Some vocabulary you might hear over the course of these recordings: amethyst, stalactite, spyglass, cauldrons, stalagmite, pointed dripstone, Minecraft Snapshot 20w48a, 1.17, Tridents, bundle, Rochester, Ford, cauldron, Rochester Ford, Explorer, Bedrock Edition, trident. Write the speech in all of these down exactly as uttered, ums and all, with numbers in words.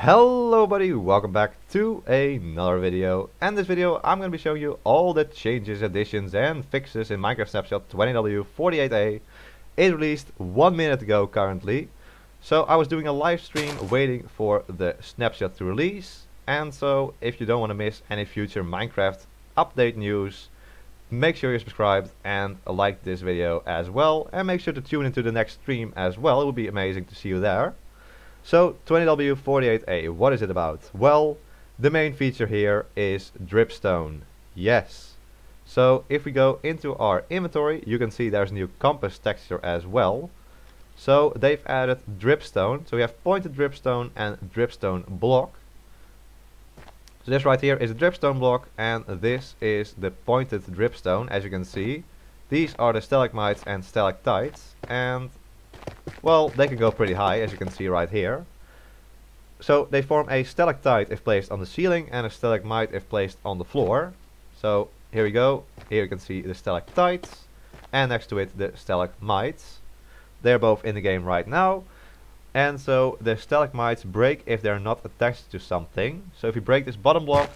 Hello buddy, welcome back to another video, and this video I'm going to be showing you all the changes, additions and fixes in Minecraft Snapshot twenty W forty-eight A. It released one minute ago currently, so I was doing a live stream waiting for the snapshot to release, and so if you don't want to miss any future Minecraft update news, make sure you're subscribed and like this video as well, and make sure to tune into the next stream as well. It would be amazing to see you there. So twenty W forty-eight A, what is it about? Well, the main feature here is dripstone. Yes. So if we go into our inventory, you can see there's a new compass texture as well. So they've added dripstone. So we have pointed dripstone and dripstone block. So this right here is a dripstone block, and this is the pointed dripstone, as you can see. These are the stalagmites and stalactites, and well, they can go pretty high, as you can see right here. So they form a stalactite if placed on the ceiling and a stalagmite if placed on the floor. So here we go. Here you can see the stalactites, and next to it the stalagmites. They're both in the game right now. And so the stalagmites break if they're not attached to something. So if you break this bottom block,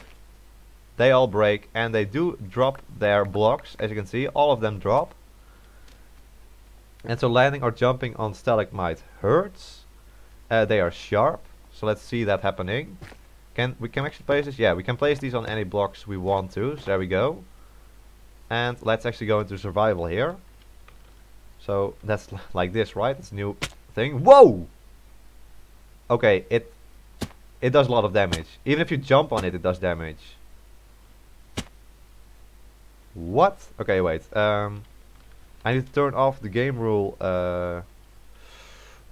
they all break, and they do drop their blocks. As you can see, all of them drop. And so landing or jumping on stalagmite hurts. Uh, they are sharp. So let's see that happening. Can we can actually place this? Yeah, we can place these on any blocks we want to. So there we go. And let's actually go into survival here. So that's like this, right? It's a new thing. Whoa! Okay, it it does a lot of damage. Even if you jump on it, it does damage. What? Okay, wait. Um... I need to turn off the game rule. Uh,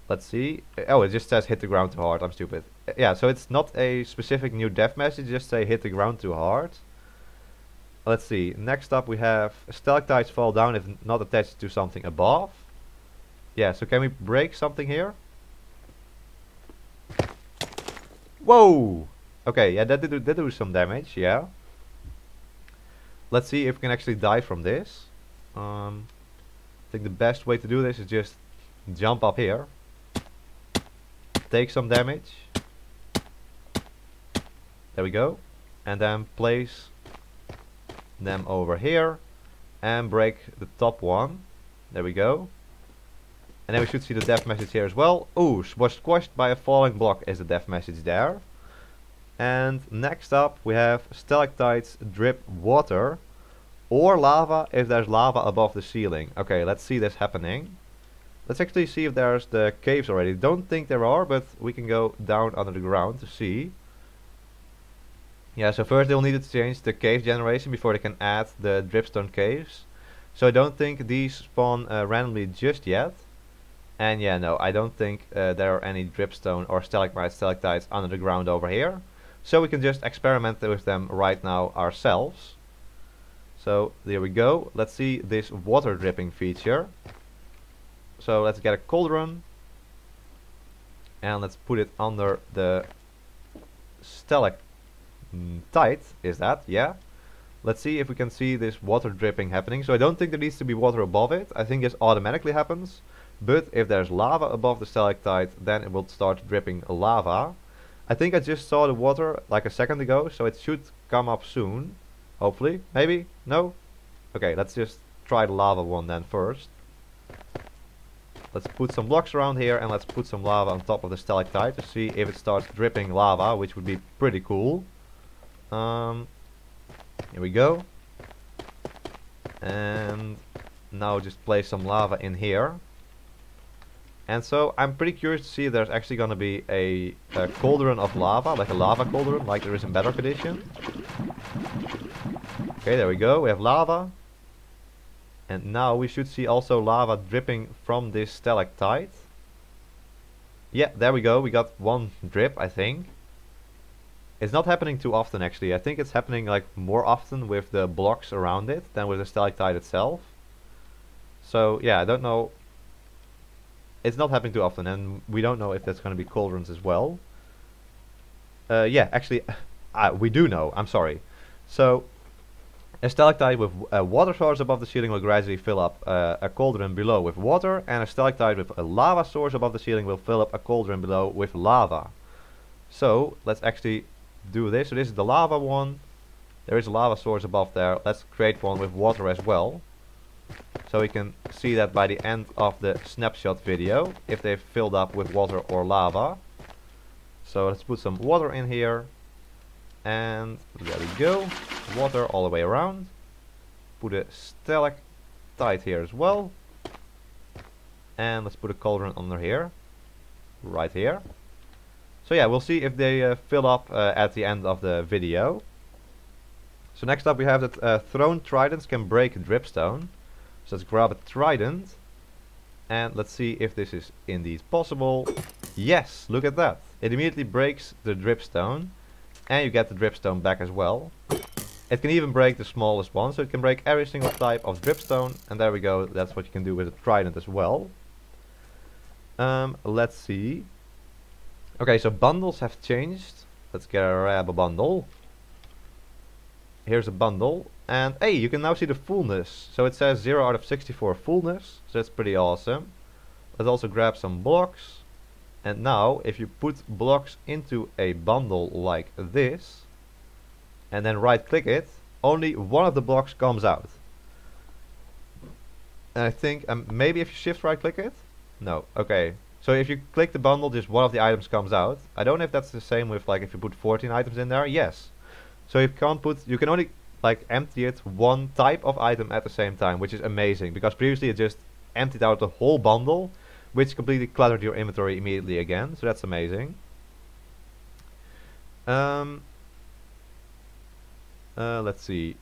let's see. Oh, it just says hit the ground too hard. I'm stupid. Uh, yeah, so it's not a specific new dev message. Just say hit the ground too hard. Let's see. Next up we have stalactites fall down if not attached to something above. Yeah, so can we break something here? Whoa! Okay, yeah, that did do, that do some damage, yeah. Let's see if we can actually die from this. Um... I think the best way to do this is just jump up here, take some damage, there we go, and then place them over here and break the top one, there we go, and then we should see the death message here as well. Ooh, was squashed by a falling block is the death message there. And next up we have stalactites drip water or lava if there's lava above the ceiling. Okay, let's see this happening. Let's actually see if there's the caves already. Don't think there are, but we can go down under the ground to see. Yeah, so first they'll need to change the cave generation before they can add the dripstone caves. So I don't think these spawn uh, randomly just yet. And yeah, no, I don't think uh, there are any dripstone or stalagmites, stalactites under the ground over here. So we can just experiment with them right now ourselves. So there we go. Let's see this water dripping feature. So let's get a cauldron and let's put it under the stalactite. Is that? Yeah. Let's see if we can see this water dripping happening. So I don't think there needs to be water above it. I think this automatically happens. But if there's lava above the stalactite, then it will start dripping lava. I think I just saw the water like a second ago, so it should come up soon. Hopefully, maybe, no? Okay, let's just try the lava one then first. Let's put some blocks around here and let's put some lava on top of the stalactite to see if it starts dripping lava, which would be pretty cool. Um, here we go. And now just place some lava in here. And so I'm pretty curious to see if there's actually going to be a, a cauldron of lava, like a lava cauldron, like there is in Bedrock Edition. Okay, there we go, we have lava. And now we should see also lava dripping from this stalactite. Yeah, there we go, we got one drip, I think. It's not happening too often actually, I think it's happening like more often with the blocks around it than with the stalactite itself. So yeah, I don't know. It's not happening too often, and we don't know if that's going to be cauldrons as well. Uh, yeah, actually, uh, we do know, I'm sorry. So, a stalactite with a water source above the ceiling will gradually fill up uh, a cauldron below with water, and a stalactite with a lava source above the ceiling will fill up a cauldron below with lava. So let's actually do this. So this is the lava one. There is a lava source above there. Let's create one with water as well. So we can see that by the end of the snapshot video, if they've filled up with water or lava. So let's put some water in here. And there we go. Water all the way around. Put a stalactite here as well. And let's put a cauldron under here. Right here. So yeah, we'll see if they uh, fill up uh, at the end of the video. So next up we have that uh, thrown tridents can break dripstone. So let's grab a trident. And let's see if this is indeed possible. Yes, look at that. It immediately breaks the dripstone. And you get the dripstone back as well. It can even break the smallest one. So it can break every single type of dripstone. And there we go. That's what you can do with a trident as well. Um, let's see. Okay, so bundles have changed. Let's grab a bundle. Here's a bundle. And hey, you can now see the fullness. So it says zero out of sixty-four fullness. So that's pretty awesome. Let's also grab some blocks. And now, if you put blocks into a bundle like this, and then right click it, only one of the blocks comes out. And I think, um, maybe if you shift right click it? No, okay. So if you click the bundle, just one of the items comes out. I don't know if that's the same with like if you put fourteen items in there. Yes. So you can't put, you can only like empty it one type of item at the same time, which is amazing because previously it just emptied out the whole bundle, which completely cluttered your inventory immediately again. So that's amazing. Um, uh, let's see.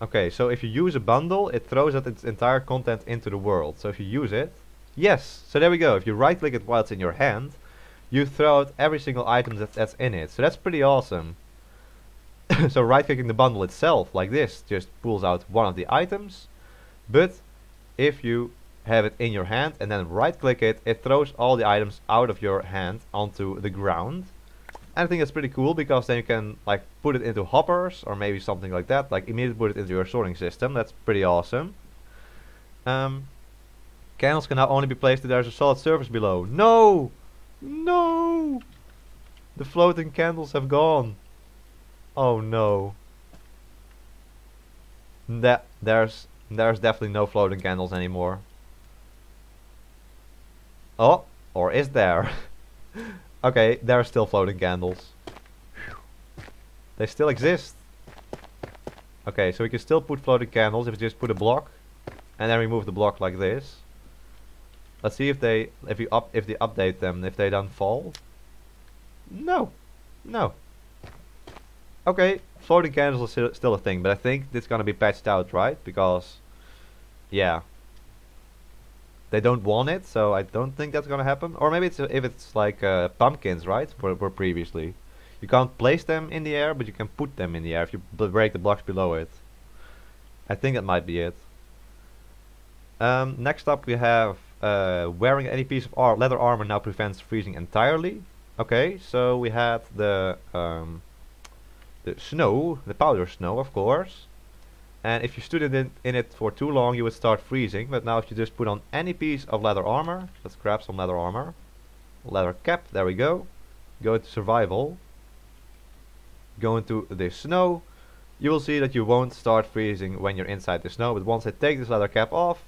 Okay, so if you use a bundle, it throws out its entire content into the world. So if you use it, yes, so there we go. If you right click it while it's in your hand, you throw out every single item that, that's in it. So that's pretty awesome. So right clicking the bundle itself like this just pulls out one of the items. But if you have it in your hand and then right click it, it throws all the items out of your hand onto the ground. And I think that's pretty cool because then you can like put it into hoppers or maybe something like that, like immediately put it into your sorting system. That's pretty awesome. Um, candles can now only be placed if there's a solid surface below. No! No! The floating candles have gone. Oh no. That there's there's definitely no floating candles anymore. Oh, or is there? Okay, there are still floating candles. They still exist. Okay, so we can still put floating candles if we just put a block and then remove the block like this. Let's see if they if you up if they update them, if they don't fall. No. No. Okay, floating candles is still a thing, but I think this is gonna be patched out, right? Because yeah. They don't want it, so I don't think that's gonna happen. Or maybe it's uh, if it's like uh, pumpkins, right? For, for previously, you can't place them in the air, but you can put them in the air if you break the blocks below it. I think that might be it. Um, next up, we have uh, wearing any piece of ar leather armor now prevents freezing entirely. Okay, so we had the um, the snow, the powder snow, of course. And if you stood in, in it for too long, you would start freezing. But now if you just put on any piece of leather armor, let's grab some leather armor. Leather cap, there we go. Go into survival. Go into the snow. You will see that you won't start freezing when you're inside the snow. But once I take this leather cap off,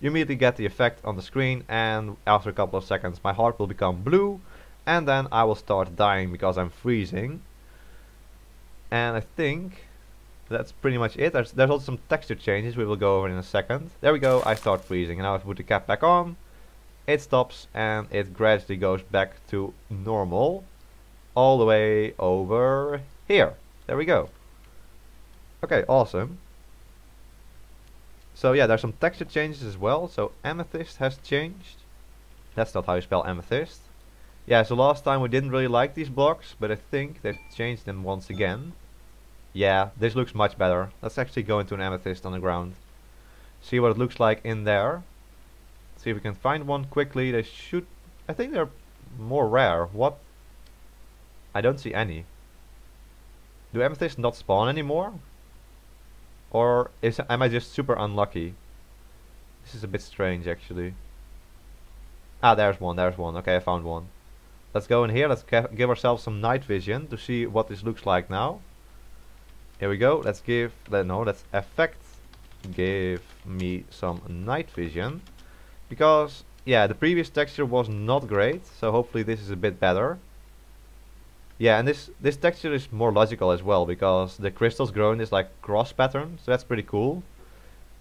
you immediately get the effect on the screen. And after a couple of seconds, my heart will become blue. And then I will start dying because I'm freezing. And I think that's pretty much it. There's, there's also some texture changes we will go over in a second. There we go, I start freezing. And now if I put the cap back on, it stops and it gradually goes back to normal. All the way over here. There we go. Okay, awesome. So yeah, there's some texture changes as well. So amethyst has changed. That's not how you spell amethyst. Yeah, so last time we didn't really like these blocks, but I think they've changed them once again. Yeah, this looks much better. Let's actually go into an amethyst on the ground. See what it looks like in there. See if we can find one quickly. They should... I think they're more rare. What? I don't see any. Do amethysts not spawn anymore? Or is am I just super unlucky? This is a bit strange, actually. Ah, there's one, there's one. Okay, I found one. Let's go in here. Let's give ourselves some night vision to see what this looks like now. Here we go. Let's give... No, let's effect. Give me some night vision. Because, yeah, the previous texture was not great. So hopefully this is a bit better. Yeah, and this, this texture is more logical as well. Because the crystals grow in this, like, cross pattern. So that's pretty cool.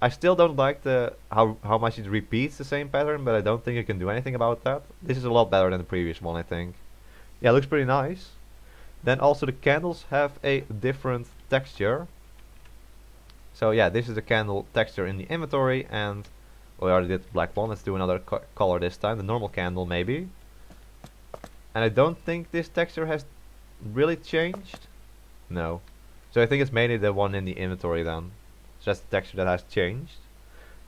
I still don't like the how, how much it repeats the same pattern, but I don't think I can do anything about that. This is a lot better than the previous one, I think. Yeah, it looks pretty nice. Then also the candles have a different texture. So yeah, this is the candle texture in the inventory, and we already did the black one. Let's do another co color this time, the normal candle maybe. And I don't think this texture has really changed. No. So I think it's mainly the one in the inventory then. That's the texture that has changed.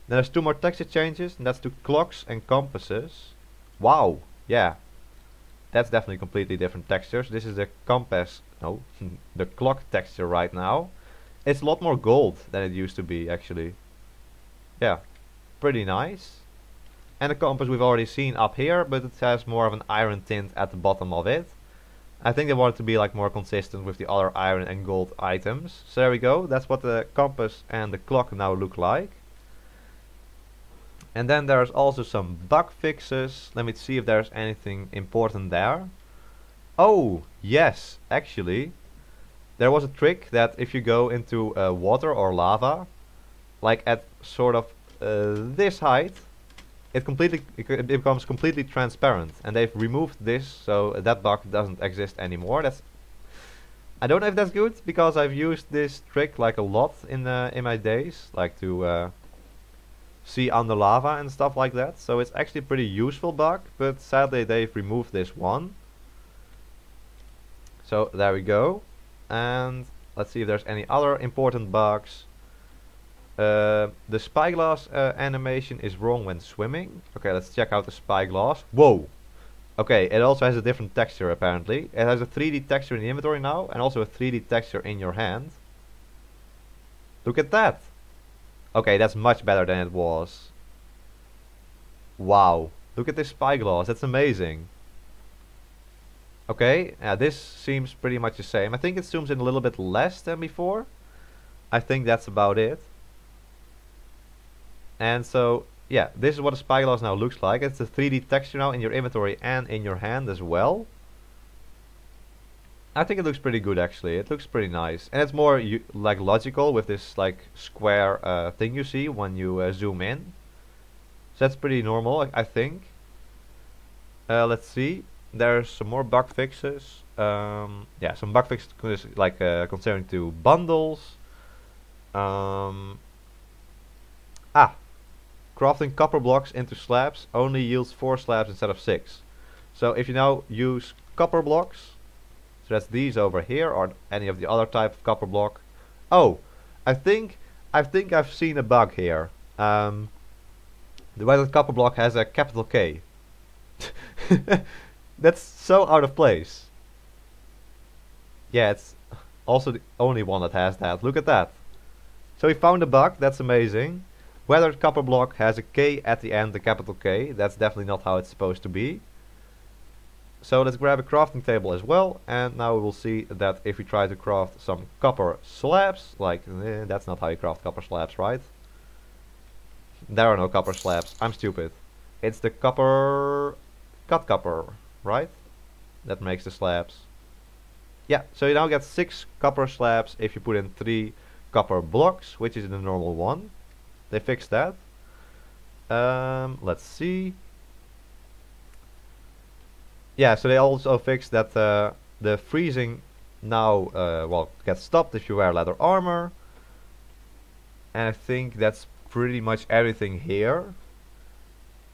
Then there's two more texture changes, and that's to clocks and compasses. Wow, yeah, that's definitely completely different textures. This is the compass, no, the clock texture right now. It's a lot more gold than it used to be, actually. Yeah, pretty nice. And the compass we've already seen up here, but it has more of an iron tint at the bottom of it. I think they wanted to be like more consistent with the other iron and gold items. So there we go. That's what the compass and the clock now look like. And then there's also some bug fixes. Let me see if there's anything important there. Oh, yes, actually. There was a trick that if you go into uh, water or lava, like at sort of uh, this height, It completely it becomes completely transparent, and they've removed this, so that bug doesn't exist anymore. That's I don't know if that's good, because I've used this trick like a lot in uh, in my days, like to uh, see under lava and stuff like that. So it's actually a pretty useful bug, but sadly they've removed this one. So there we go, and let's see if there's any other important bugs. Uh, the spyglass uh, animation is wrong when swimming. Okay, let's check out the spyglass. Whoa! Okay, it also has a different texture apparently. It has a three D texture in the inventory now, and also a three D texture in your hand. Look at that! Okay, that's much better than it was. Wow, look at this spyglass, that's amazing. Okay, uh, this seems pretty much the same. I think it zooms in a little bit less than before. I think that's about it. And so, yeah, this is what a spyglass now looks like. It's a three D texture now in your inventory and in your hand as well. I think it looks pretty good, actually. It looks pretty nice. And it's more like logical with this like square uh, thing you see when you uh, zoom in. So that's pretty normal, I, I think. Uh, let's see. There's some more bug fixes. Um, yeah, some bug fixes like uh, concerning to bundles. Um, ah. Crafting copper blocks into slabs only yields four slabs instead of six. So if you now use copper blocks, so that's these over here or any of the other type of copper block. Oh, I think I think I've seen a bug here. Um, the way that copper block has a capital K. That's so out of place. Yeah, it's also the only one that has that. Look at that. So we found a bug. That's amazing. Whether copper block has a K at the end, the capital K, that's definitely not how it's supposed to be. So let's grab a crafting table as well, and now we will see that if we try to craft some copper slabs, like, eh, that's not how you craft copper slabs, right? There are no copper slabs, I'm stupid. It's the copper... cut copper, right? That makes the slabs. Yeah, so you now get six copper slabs if you put in three copper blocks, which is the normal one. They fixed that. Um, let's see. Yeah, so they also fixed that uh, the freezing now uh, well gets stopped if you wear leather armor. And I think that's pretty much everything here.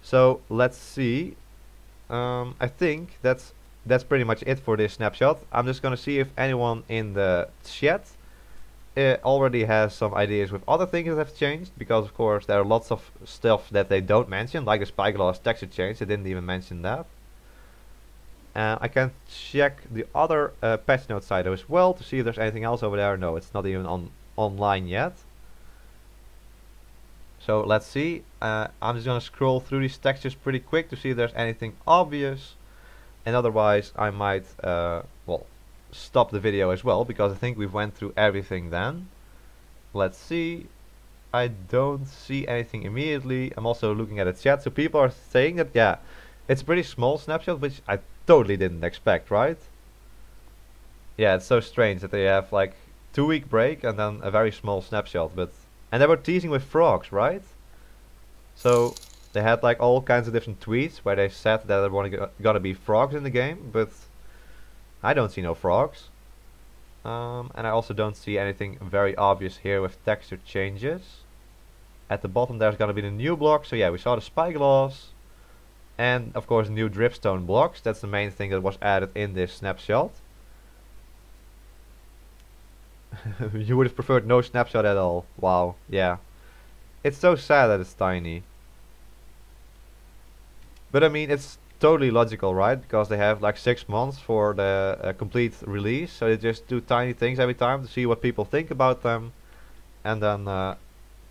So let's see. Um, I think that's that's pretty much it for this snapshot. I'm just gonna see if anyone in the chat It already has some ideas with other things that have changed, because of course there are lots of stuff that they don't mention, like the spyglass texture change. They didn't even mention that. Uh, I can check the other uh, patch note side as well to see if there's anything else over there. No, it's not even on online yet. So let's see. Uh, I'm just gonna scroll through these textures pretty quick to see if there's anything obvious. and otherwise I might uh, well stop the video as well, because I think we've went through everything then. Let's see. I don't see anything immediately. I'm also looking at the chat, so people are saying that, yeah, it's a pretty small snapshot, which I totally didn't expect, right? Yeah, it's so strange that they have like two week break and then a very small snapshot, but and they were teasing with frogs, right? So they had like all kinds of different tweets where they said that there were gonna be frogs in the game, but I don't see no frogs. Um, and I also don't see anything very obvious here with texture changes. At the bottom there's gonna be the new block, so yeah, we saw the spyglass. And of course new dripstone blocks, that's the main thing that was added in this snapshot. You would have preferred no snapshot at all. Wow, yeah. It's so sad that it's tiny. But I mean, it's totally logical, right? Because they have like six months for the uh, complete release, so they just do tiny things every time to see what people think about them. And then, uh,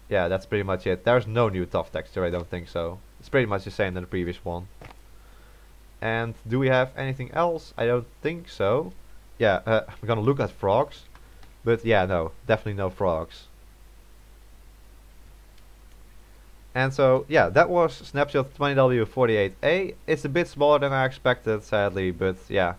yeah, that's pretty much it. There's no new tough texture, I don't think so. It's pretty much the same than the previous one. And do we have anything else? I don't think so. Yeah, uh, I'm gonna look at frogs. But yeah, no, definitely no frogs. And so, yeah, that was Snapshot twenty W forty-eight A. It's a bit smaller than I expected, sadly, but yeah,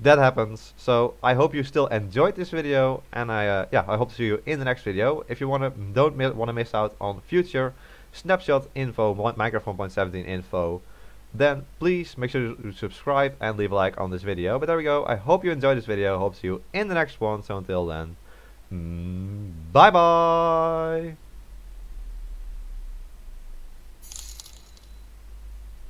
that happens. So I hope you still enjoyed this video, and I uh, yeah, I hope to see you in the next video. If you wanna don't mi wanna miss out on future Snapshot info, Minecraft one point seventeen info, then please make sure to subscribe and leave a like on this video. But there we go. I hope you enjoyed this video. Hope to see you in the next one. So until then, mm, bye bye.